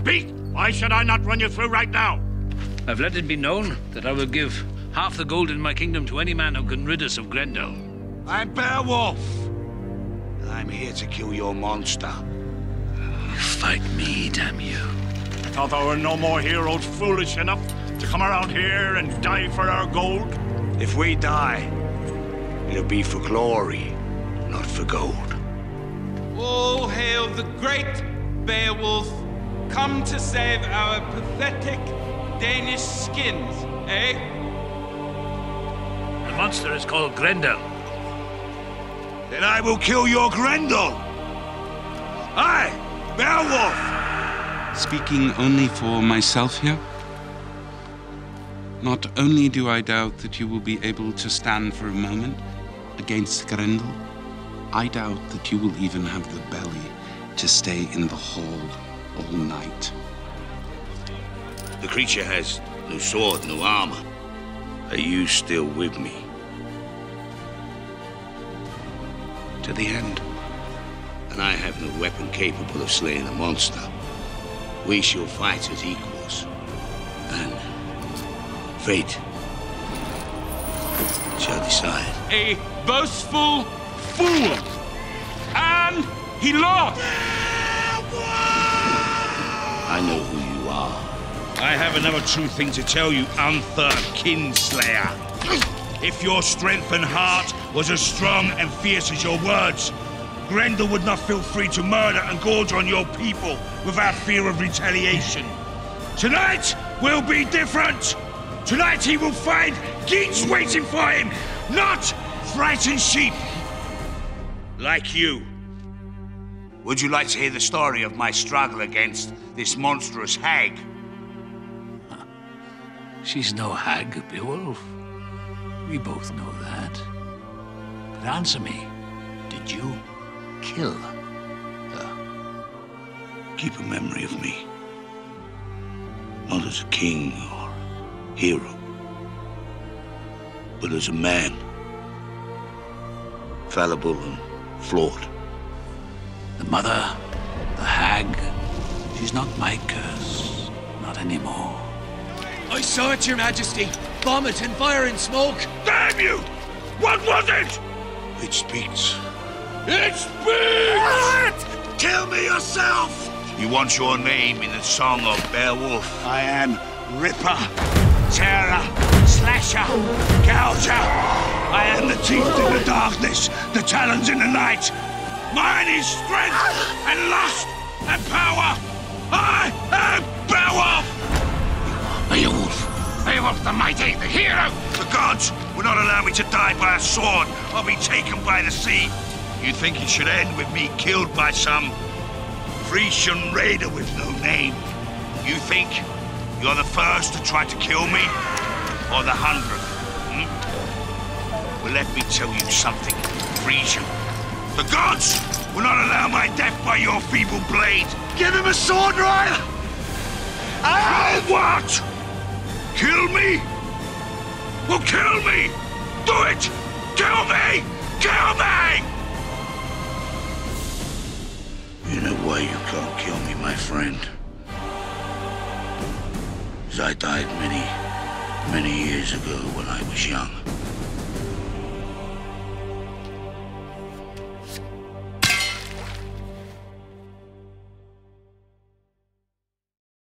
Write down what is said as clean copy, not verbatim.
Speak! Why should I not run you through right now? I've let it be known that I will give half the gold in my kingdom to any man who can rid us of Grendel. I'm Beowulf. I'm here to kill your monster. You fight me, damn you. I thought there were no more heroes foolish enough to come around here and die for our gold. If we die, it'll be for glory, not for gold. All hail the great Beowulf, come to save our pathetic Danish skins, eh? The monster is called Grendel. Then I will kill your Grendel! I, Beowulf! Speaking only for myself here? Not only do I doubt that you will be able to stand for a moment against Grendel, I doubt that you will even have the belly to stay in the hall all night. The creature has no sword, no armor. Are you still with me? To the end. And I have no weapon capable of slaying a monster. We shall fight as equals. And fate shall decide. A boastful fool! And he lost! I know who you are. I have another true thing to tell you, Unferth Kinslayer. If your strength and heart was as strong and fierce as your words, Grendel would not feel free to murder and gorge on your people without fear of retaliation. Tonight will be different! Tonight he will find Geats waiting for him, not frightened sheep! Like you. Would you like to hear the story of my struggle against this monstrous hag? She's no hag, Beowulf. We both know that. But answer me, did you kill her? Keep a memory of me. Not as a king or hero, but as a man. Fallible and flawed. The mother, the hag, she's not my curse. Not anymore. I saw it, Your Majesty. Vomit and fire and smoke. Damn you! What was it? It speaks. It speaks! What? Kill me yourself! You want your name in the song of Beowulf? I am Ripper, Terror, Slasher, Gouger. I am the teeth in the darkness, the talons in the night. Mine is strength and lust and power. I am Beowulf! Beowulf! Beowulf the mighty, the hero! The gods will not allow me to die by a sword or be taken by the sea. You think it should end with me killed by some Frisian raider with no name? You think you're the first to try to kill me? Or the 100th? Hmm? Well, let me tell you something, Frisian. The gods will not allow my death by your feeble blade. Give him a sword, Ryle! I'll what? Kill me? Well, kill me! Do it! Kill me! Kill me! You know why you can't kill me, my friend? Because I died many, many years ago when I was young.